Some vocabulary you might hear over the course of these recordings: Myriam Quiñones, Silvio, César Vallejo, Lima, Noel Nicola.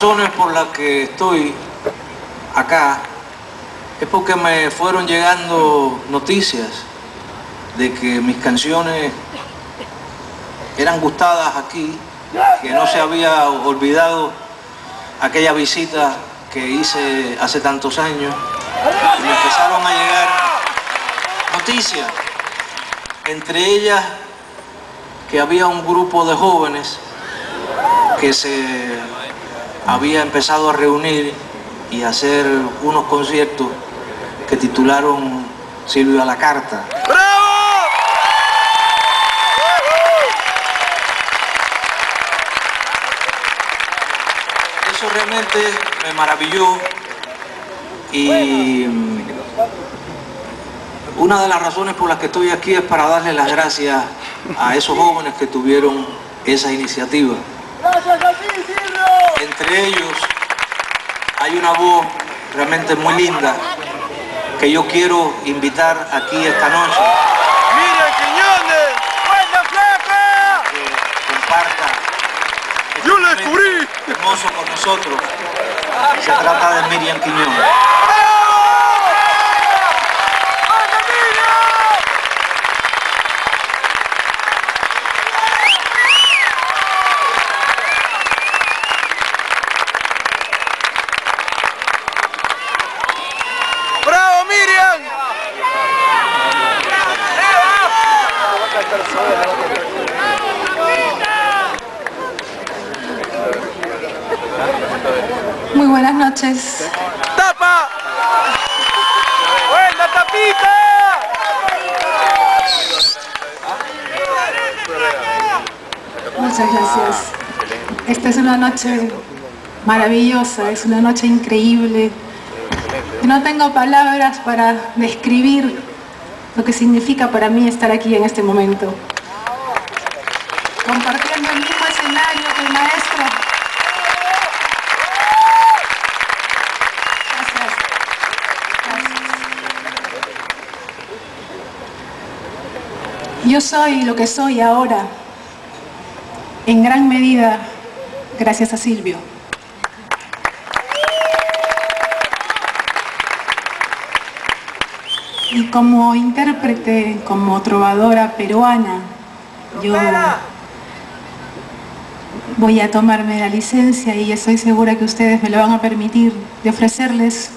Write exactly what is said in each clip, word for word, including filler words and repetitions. Las razones por las que estoy acá es porque me fueron llegando noticias de que mis canciones eran gustadas aquí, que no se había olvidado aquella visita que hice hace tantos años. Y me empezaron a llegar noticias, entre ellas que había un grupo de jóvenes que se había empezado a reunir y a hacer unos conciertos que titularon Silvio a la carta. ¡Bravo! Eso realmente me maravilló, y una de las razones por las que estoy aquí es para darle las gracias a esos jóvenes que tuvieron esa iniciativa. ¡Gracias a ti, Silvio! Entre ellos hay una voz realmente muy linda que yo quiero invitar aquí esta noche. ¡Myriam Quiñones! ¡Buena flaca! Que comparta este yo descubrí hermoso con nosotros. Se trata de Myriam Quiñones. Muy buenas noches. ¡Tapa! ¡Buena tapita! Muchas gracias. Esta es una noche maravillosa, es una noche increíble. No tengo palabras para describir lo que significa para mí estar aquí en este momento, compartiendo el mismo escenario que el maestro. Gracias. Gracias. Yo soy lo que soy ahora, en gran medida, gracias a Silvio. Y como intérprete, como trovadora peruana, yo voy a tomarme la licencia, y estoy segura que ustedes me lo van a permitir, de ofrecerles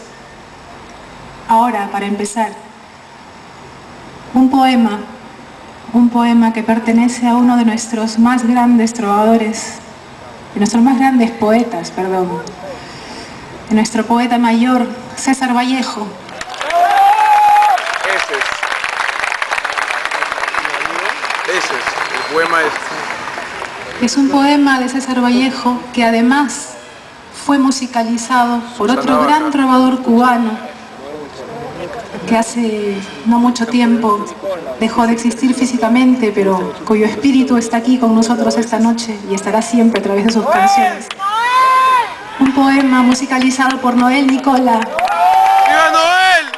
ahora, para empezar, un poema, un poema que pertenece a uno de nuestros más grandes trovadores, de nuestros más grandes poetas, perdón, de nuestro poeta mayor, César Vallejo. Ese es el poema este. Es un poema de César Vallejo que además fue musicalizado por otro gran trovador cubano que hace no mucho tiempo dejó de existir físicamente, pero cuyo espíritu está aquí con nosotros esta noche y estará siempre a través de sus canciones. Un poema musicalizado por Noel Nicola. ¡Viva Noel!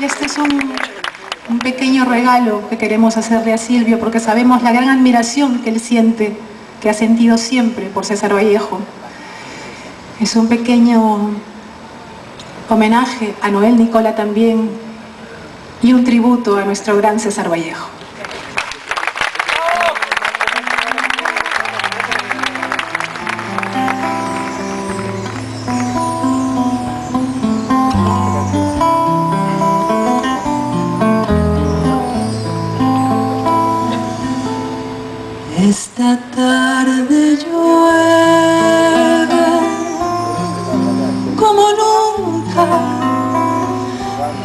Y este es un... un pequeño regalo que queremos hacerle a Silvio, porque sabemos la gran admiración que él siente, que ha sentido siempre por César Vallejo. Es un pequeño homenaje a Noel Nicola también, y un tributo a nuestro gran César Vallejo. Esta tarde llueve como nunca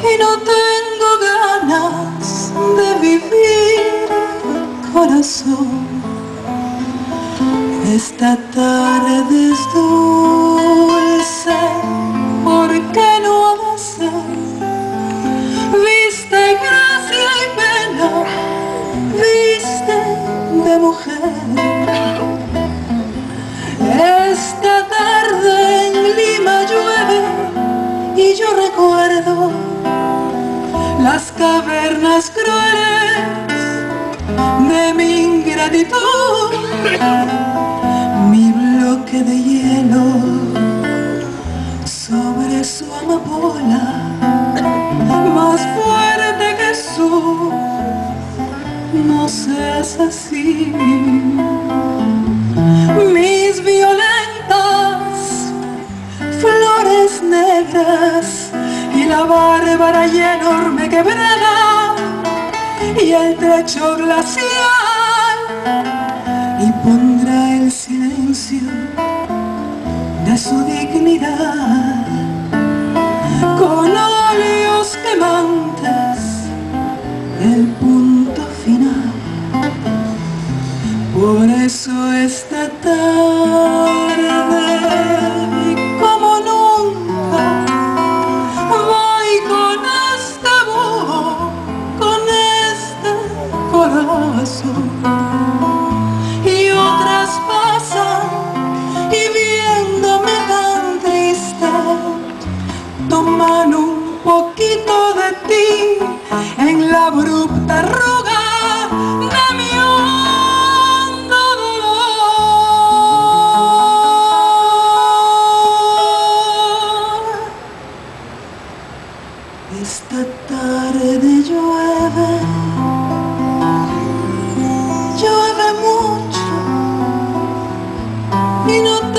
y no tengo ganas de vivir, corazón. Esta tarde es dulce porque no hace viste gracia y pena, viste de mujer. Esta tarde en Lima llueve y yo recuerdo las cavernas crueles de mi ingratitud, mi bosque de hielo, sobre su amapola, más fuerte que eso, no seas así. Mis violentas flores negras y la bárbara y enorme quebrada y el trecho glacial, y pondrá el silencio de su dignidad con óleos quemantes el punto final. Por eso esta tarde como nunca voy con este amor, con este corazón. Toman un poquito de ti en la abrupta arruga de mi hondo dolor. Esta tarde llueve, llueve mucho y no